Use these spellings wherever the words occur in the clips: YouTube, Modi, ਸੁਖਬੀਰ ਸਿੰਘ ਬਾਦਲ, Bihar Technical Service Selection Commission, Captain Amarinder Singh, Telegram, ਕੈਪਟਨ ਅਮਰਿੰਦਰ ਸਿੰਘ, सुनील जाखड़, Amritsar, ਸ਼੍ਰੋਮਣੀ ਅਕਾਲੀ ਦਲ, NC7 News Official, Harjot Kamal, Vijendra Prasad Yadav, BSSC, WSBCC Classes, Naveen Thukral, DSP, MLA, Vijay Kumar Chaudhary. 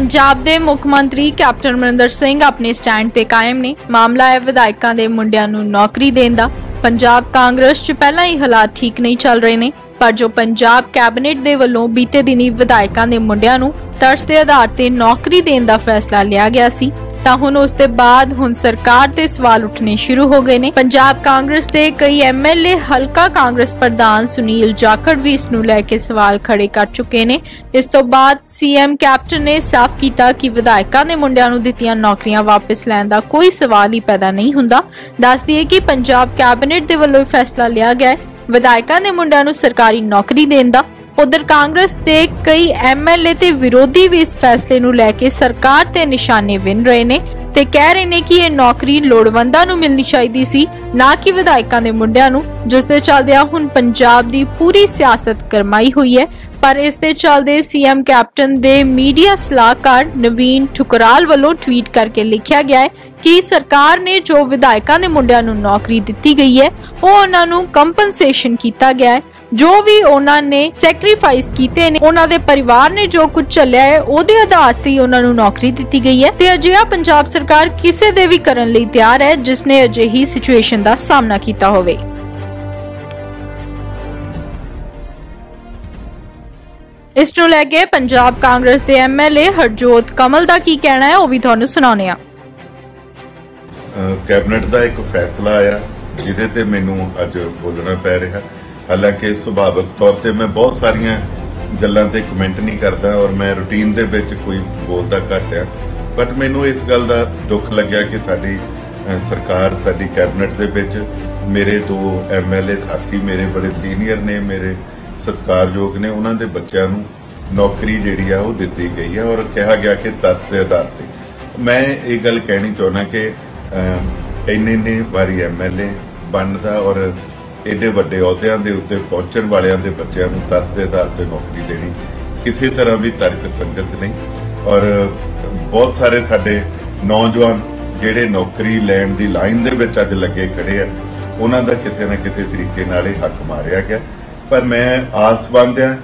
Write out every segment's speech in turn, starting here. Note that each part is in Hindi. पंजाब के मुख्य मंत्री कैप्टन अमरिंदर सिंह अपने स्टैंड ते कायम ने। मामला है विधायकों के मुंडियां नूं नौकरी देण दा। पंजाब कांग्रेस च पहला ही हालात ठीक नहीं चल रहे ने, पर जो पंजाब कैबिनेट दे वल्लों बीते दिनी विधायकों के मुंडियां नूं तरस के आधार ते नौकरी देण दा फैसला लिया गया सी, तां हुण उस दे बाद हुण सरकार ते सवाल उठने शुरू हो गए ने। पंजाब कांग्रेस दे कई MLA, हलका कांग्रेस प्रधान सुनील जाखड़ भी इस नूं लै के सवाल खड़े कर चुके ने। इस तो बाद CM कैप्टन ने साफ कीता कि विधायकां ने मुंडियां नूं दित्तियां नौकरियां वापस लैण दा कोई सवाल ही पैदा नहीं हुंदा। दस दईए कि पंजाब कैबिनेट दे वल्लों फैसला लिया गया है विधायकां ने मुंडियां नूं सरकारी नौकरी देण दा। उधर कांग्रेस के कई MLA ते विरोधी भी इस फैसले नूं लेके सरकार ते निशाने विन रहे ने ते कह रहे ने कि ये नौकरी लोड़वंदां नूं मिलनी चाहिदी सी, ना कि विधायकां दे मुंडियां नूं, जिस दे चलदे हुण पंजाब दी पूरी सियासत गरमाई हुई है। पर इस दे चलदे CM कैप्टन दे मीडिया सलाहकार नवीन ठुकराल वालों ट्वीट करके लिखिया गया है कि सरकार ने जो विधायकां दे मुंडियां नूं नौकरी दित्ती गई है ओह उहनां नूं कंपनसेशन कीता गया है, जो भी उहनां ने सैक्रीफाइस कीते ने उहनां दे परिवार ने जो कुछ चलिया है ओहदे आधार ते उहनां नूं नौकरी दित्ती गई है ते अजिहा पंजाब सरकार किसे दे भी करन लई तैयार है जिसने अजिही सिचुएशन दा सामना कीता होवे। इस नूं लै के पंजाब कांग्रेस दे MLA हरजोत कमल दा की कहना है ओह भी तुहानूं सुणाउने आ। कैबिनेट दा एक फैसला आया जिहदे ते मैनूं अज बोलना पै रिहा, हालांकि सुभाविक तौर पर मैं बहुत सारिया गलों पर कमेंट नहीं करता और मैं रूटीन के कोई बोलता घट है, बट मैनू इस गल का दुख लग्या कि साड़ी सरकार साड़ी कैबिनेट के मेरे 2 MLA साथी मेरे बड़े सीनियर ने, मेरे सत्कारयोग ने, उन्होंने बच्चों नौकरी जी दी गई है और कहा गया कि 10 के आधार पर। मैं ये गल कहनी चाहना कि इन्ने बारी MLA बनता और एडे वड्डे अहुदियां दे उत्ते पहुंचण वालियां दे बच्चियां नूं 10 दे आधार ते नौकरी देनी किसी तरह भी तर्क संगत नहीं। और बहुत सारे साडे नौजवान जिहड़े नौकरी लैण दी लाइन दे विच अज लगे खड़े आ उहनां दा किसी ना किसी तरीके नाल हक मारिया गया। पर मैं आस बंदियां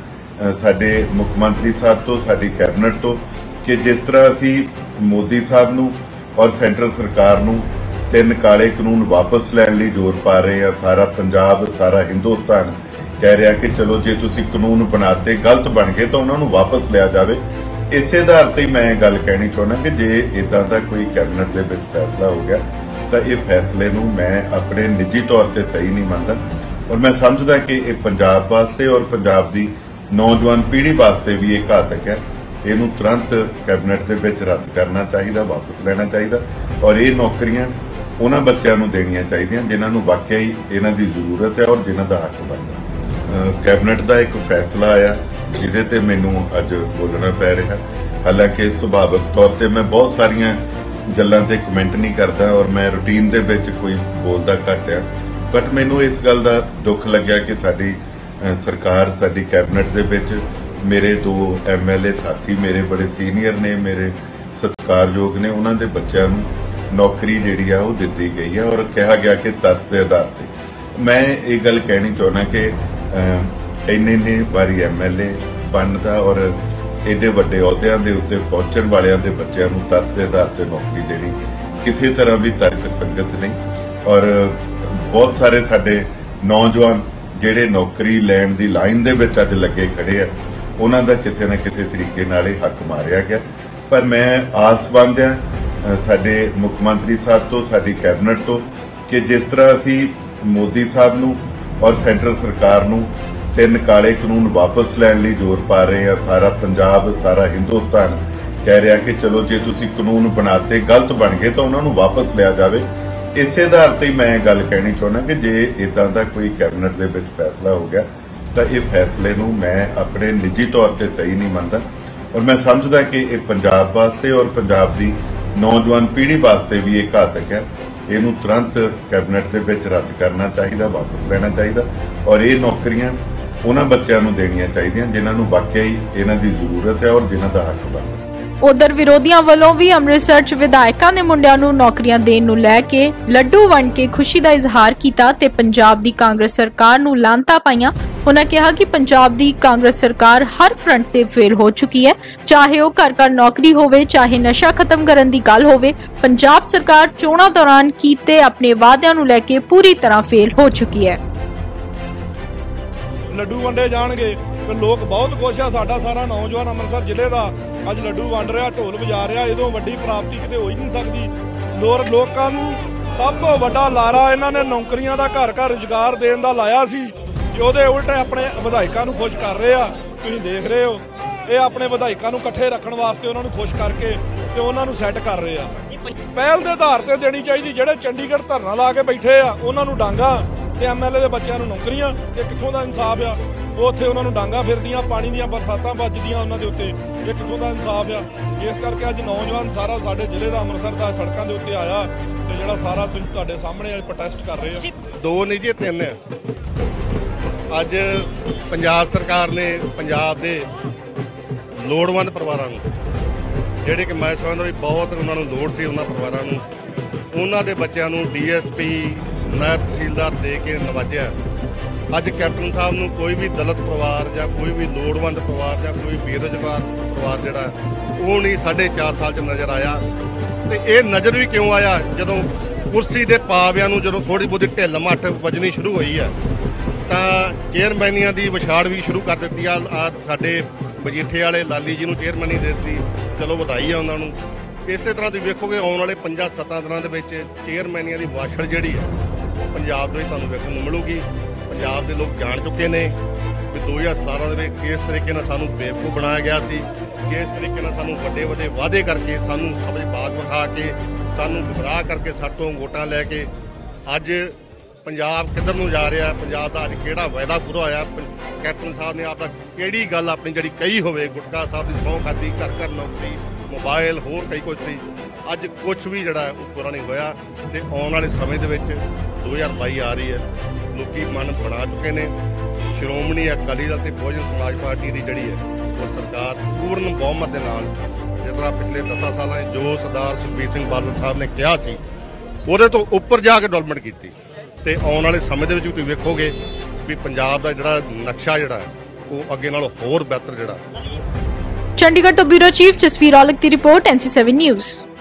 साडे मुख मंत्री साहब तो साडी कैबिनेट तो कि जिस तरह असी मोदी साहब नूं और सेंटर सरकार नूं 3 काले कानून वापस लैण लई जोर पा रहे हैं, सारा पंजाब सारा हिंदुस्तान कह रहा कि चलो जे तुसीं कानून बनाते गलत बन गए तो उन्होंने वापस लिया जाए। इस आधार पर मैं गल कहनी चाहना कि जे इदां दा कोई कैबिनेट दे विच फैसला हो गया तो ये फैसले नूं मैं अपने निजी तौर पर सही नहीं मानता और मैं समझदा कि ये पंजाब वास्ते और पंजाब की नौजवान पीढ़ी वास्ते भी एक घातक है। इहनूं तुरंत कैबिनेट दे विच रद्द करना चाहिए, वापस लेना चाहिए और ये नौकरियां उन्होंने बच्चों को देनिया चाहिए जिन्होंने वाकई इन्हों की जरूरत है और जिन्हों का हक बनता। कैबिनेट का एक फैसला आया जिसे मैनू अज बोलना पै रहा, हालांकि सुभाविक तौर पर मैं बहुत सारिया गलों पर कमेंट नहीं करता और मैं रूटीन के कोई बोलता घट है, बट मैनू इस गल का दुख लग्या कि साड़ी सरकार साड़ी कैबिनेट के मेरे 2 MLA साथी मेरे बड़े सीनियर ने, मेरे सत्कारयोग ने, उन्होंने बच्चों नौकरी जी दी गई है और कहा गया कि 10 के आधार पर। मैं ये गल कहनी चाहना कि इन्ने बारी MLA बनता और एडे वड्डे अहुदियां दे उत्ते पहुंचण वालियां दे बच्चों नूं 10 के आधार पर नौकरी देनी किसी तरह भी तर्क संगत नहीं। और बहुत सारे साडे नौजवान जिहड़े नौकरी लैण दी लाइन दे विच अज लगे खड़े आ उन्हां दा किसी ना किसी तरीके नाल हक मारिया गया। पर मैं आस बंदियां साडे मुख मंत्री साहब तो साडी कैबिनेट तो कि जिस तरह असी मोदी साहब नूं और सेंटर सरकार नूं 3 काले कानून वापस लैण लई जोर पा रहे हैं, सारा पंजाब सारा हिंदुस्तान कह रहा कि चलो जे तुसीं कानून बनाते गलत बन गए तो उन्होंने वापस लिया जाए। इस आधार पर मैं गल कहनी चाहना कि जे इदां दा कोई कैबिनेट दे विच फैसला हो गया तो ये फैसले नूं मैं अपने निजी तौर पर सही नहीं मानता और मैं समझदा कि ये पंजाब वास्ते और पंजाब की नौजवान पीढ़ी वास्ते भी एक घातक है। इनू तुरंत कैबिनेट के रद्द करना चाहिए, वापस लेना चाहिए और ये नौकरियां उन्होंने बच्चों को देनिया चाहिए जिन्होंने वाकई इन्हों की जरूरत है और जिन्हों का हक बनता है। उधर विरोधियों वालों भी अमृतसर च विधायकों ने मुंडियां नूं नौकरियां देण नूं लै के लड्डू वंड के खुशी का इजहार किया ते पंजाब दी कांग्रेस सरकार नूं लांता पाईयां। उन्होंने कहा कि पंजाब दी कांग्रेस सरकार हर फ्रंट ते फेल हो चुकी है, चाहे वो घर घर नौकरी होवे, चाहे नशा खत्म करने की गल होवे। पंजाब सरकार चोणां दौरान कीते अपने वादियां नूं लै के पूरी तरह फेल हो चुकी है। लड्डू वंडे जाणगे तो लोग बहुत खुश है। साडा सारा नौजवान अमृतसर जिले का अज लड्डू वंड रहा, ढोल बजा रहा। इदों वड्डी प्राप्ति किते हो ही नहीं सकती। लोकां नूं सब तों वड्डा लारा इन्हां ने नौकरियां दा घर घर रोजगार देण दा लाया सी। ਉਹਦੇ ਉਲਟ ਆਪਣੇ ਵਿਧਾਇਕਾਂ ਨੂੰ ਖੁਸ਼ ਕਰ ਰਹੇ ਆ। ਤੁਸੀਂ ਦੇਖ ਰਹੇ ਹੋ ਇਹ ਆਪਣੇ ਵਿਧਾਇਕਾਂ ਨੂੰ ਇਕੱਠੇ ਰੱਖਣ ਵਾਸਤੇ ਉਹਨਾਂ ਨੂੰ ਖੁਸ਼ ਕਰਕੇ ਤੇ ਉਹਨਾਂ ਨੂੰ ਸੈੱਟ ਕਰ ਰਹੇ ਆ। ਪਹਿਲ ਦੇ ਆਧਾਰ ਤੇ ਦੇਣੀ ਚਾਹੀਦੀ। ਜਿਹੜੇ ਚੰਡੀਗੜ੍ਹ ਧਰਨਾ ਲਾ ਕੇ ਬੈਠੇ ਆ ਉਹਨਾਂ ਨੂੰ ਡਾਂਗਾ ਤੇ ਐਮਐਲਏ ਦੇ ਬੱਚਿਆਂ ਨੂੰ ਨੌਕਰੀਆਂ, ਤੇ ਕਿੱਥੋਂ ਦਾ ਇਨਸਾਫ ਆ? ਉਹ ਉੱਥੇ ਉਹਨਾਂ ਨੂੰ ਡਾਂਗਾ ਫਿਰਦੀਆਂ, ਪਾਣੀ ਦੀਆਂ ਬਰਸਾਤਾਂ ਵੱਜਦੀਆਂ ਉਹਨਾਂ ਦੇ ਉੱਤੇ। ਇਹ ਕਿੱਥੋਂ ਦਾ ਇਨਸਾਫ ਆ? ਇਸ ਕਰਕੇ ਅੱਜ ਨੌਜਵਾਨ ਸਾਰਾ ਸਾਡੇ ਜ਼ਿਲ੍ਹੇ ਦਾ ਅੰਮ੍ਰਿਤਸਰ ਦਾ ਸੜਕਾਂ ਦੇ ਉੱਤੇ ਆਇਆ ਤੇ ਜਿਹੜਾ ਸਾਰਾ ਤੁਹਾਡੇ ਸਾਹਮਣੇ ਅੱਜ ਪ੍ਰੋਟੈਸਟ ਕਰ ਰਹੇ ਆ। ਦੋ ਨਹੀਂ ਜੀ ਤਿੰਨ ਆ। ਅੱਜ ਪੰਜਾਬ ਸਰਕਾਰ ਨੇ ਪੰਜਾਬ ਦੇ ਲੋੜਵੰਦ ਪਰਿਵਾਰਾਂ ਨੂੰ, ਜਿਹੜੇ ਕਿ ਮੈਂ ਸਮਝਦਾ ਵੀ ਬਹੁਤ ਉਹਨਾਂ ਨੂੰ ਲੋੜ ਸੀ, ਉਹਨਾਂ ਪਰਿਵਾਰਾਂ ਨੂੰ, ਉਹਨਾਂ ਦੇ ਬੱਚਿਆਂ ਨੂੰ DSP ਨਾਇਬ ਤਹਿਸੀਲਦਾਰ ਦੇ ਕੇ ਨਵਾਜਿਆ। ਅੱਜ ਕੈਪਟਨ ਸਾਹਿਬ ਨੂੰ ਕੋਈ ਵੀ ਦਲਿਤ ਪਰਿਵਾਰ ਜਾਂ ਕੋਈ ਵੀ ਲੋੜਵੰਦ ਪਰਿਵਾਰ ਜਾਂ ਕੋਈ ਬੇਰੁਜ਼ਗਾਰ ਪਰਿਵਾਰ ਜਿਹੜਾ ਉਹ ਨਹੀਂ 4.5 ਸਾਲ 'ਚ ਨਜ਼ਰ ਆਇਆ। ਤੇ ਇਹ ਨਜ਼ਰ ਵੀ ਕਿਉਂ ਆਇਆ? ਜਦੋਂ ਕੁਰਸੀ ਦੇ ਪਾਵਿਆਂ ਨੂੰ ਜਦੋਂ ਥੋੜ੍ਹੀ ਬਹੁਤੀ ਢਿੱਲ ਮੱਠ ਵੱਜਣੀ ਸ਼ੁਰੂ ਹੋਈ ਹੈ ਤਾਂ ਚੇਅਰਮੈਨੀਆਂ ਦੀ ਵਿਛਾੜ ਵੀ ਸ਼ੁਰੂ ਕਰ ਦਿੱਤੀ ਆ। ਸਾਡੇ ਮਜੀਠੇ ਵਾਲੇ ਲਾਲੀ ਜੀ ਨੂੰ ਚੇਅਰਮੈਨੀ ਦੇ ਦਿੱਤੀ, ਚਲੋ ਵਧਾਈ ਆ ਉਹਨਾਂ ਨੂੰ। ਇਸੇ ਤਰ੍ਹਾਂ ਤੁਸੀਂ ਵੇਖੋਗੇ ਆਉਣ ਵਾਲੇ 5-7 ਦਿਨਾਂ ਦੇ ਵਿੱਚ ਚੇਅਰਮੈਨੀਆਂ ਦੀ ਵਾਛੜ ਜਿਹੜੀ ਆ ਉਹ ਪੰਜਾਬ ਦੇ ਤੁਹਾਨੂੰ ਵੇਖਣ ਨੂੰ ਮਿਲੂਗੀ। ਪੰਜਾਬ ਦੇ ਲੋਕ ਜਾਣ ਚੁੱਕੇ ਨੇ ਕਿ 2017 ਦੇ ਵਿੱਚ ਕਿਸ ਤਰੀਕੇ ਨਾਲ ਸਾਨੂੰ ਬੇਵਕੂਫ ਬਣਾਇਆ ਗਿਆ ਸੀ, ਕਿਸ ਤਰੀਕੇ ਨਾਲ ਸਾਨੂੰ ਵੱਡੇ ਵੱਡੇ ਵਾਅਦੇ ਕਰਕੇ, ਸਾਨੂੰ ਸਬਜ਼ ਬਾਗ ਵਿਖਾ ਕੇ, ਸਾਨੂੰ ਗੁੰਮਰਾਹ ਕਰਕੇ, ਸਾਟੋਂ ਵੋਟਾਂ ਲੈ ਕੇ ਅੱਜ ਪੰਜਾਬ ਕਿੱਧਰ ਨੂੰ ਜਾ ਰਿਹਾ? ਪੰਜਾਬ ਦਾ ਅੱਜ ਕਿਹੜਾ ਵਾਅਦਾ ਪੂਰਾ ਹੋਇਆ? ਕੈਪਟਨ ਸਾਹਿਬ ਨੇ ਆਪ ਦਾ ਕਿਹੜੀ ਗੱਲ ਆਪਣੀ ਜਿਹੜੀ ਕਹੀ ਹੋਵੇ? ਗੁਟਕਾ ਸਾਹਿਬ ਦੀ ਸਹੁੰ ਖਾਧੀ, ਘਰ ਘਰ ਨੌਕਰੀ, ਮੋਬਾਈਲ, ਹੋਰ ਕਈ ਕੁਛ ਸੀ। ਅੱਜ ਕੁਛ ਵੀ ਜਿਹੜਾ ਉਹ ਪੂਰਾ ਨਹੀਂ ਹੋਇਆ। ਤੇ ਆਉਣ ਵਾਲੇ ਸਮੇਂ ਦੇ ਵਿੱਚ 2022 ਆ ਰਹੀ ਹੈ, ਲੋਕੀ ਮਨ ਬਣਾ ਚੁੱਕੇ ਨੇ। ਸ਼੍ਰੋਮਣੀ ਅਕਾਲੀ ਦਲ ਤੇ ਬਹੁਜਨ ਸਮਾਜ ਪਾਰਟੀ ਦੀ ਜਿਹੜੀ ਹੈ ਉਹ ਸਰਕਾਰ ਪੂਰਨ ਬਹੁਮਤ ਦੇ ਨਾਲ, ਜਿਸ ਤਰ੍ਹਾਂ ਪਿਛਲੇ 10 ਸਾਲਾਂ 'ਚ ਜੋ ਸਰਦਾਰ ਸੁਖਬੀਰ ਸਿੰਘ ਬਾਦਲ ਸਾਹਿਬ ਨੇ ਕਿਹਾ ਸੀ, ਉਹਦੇ ਤੋਂ ਉੱਪਰ ਜਾ ਕੇ ਡਿਵੈਲਪਮੈਂਟ ਕੀਤੀ। ਤੇ ਆਉਣ ਵਾਲੇ ਸਮੇਂ ਦੇ ਵਿੱਚ ਤੁਸੀਂ ਵੇਖੋਗੇ ਵੀ ਪੰਜਾਬ ਦਾ ਜਿਹੜਾ ਨਕਸ਼ਾ ਜਿਹੜਾ ਉਹ ਅੱਗੇ ਨਾਲੋਂ ਹੋਰ ਬਿਹਤਰ ਜਿਹੜਾ। ਚੰਡੀਗੜ੍ਹ ਤੋਂ ਬਿਊਰੋ ਚੀਫ ਜਸਵੀਰ ਔਲਖ ਦੀ ਰਿਪੋਰਟ NC7 ਨਿਊਜ਼।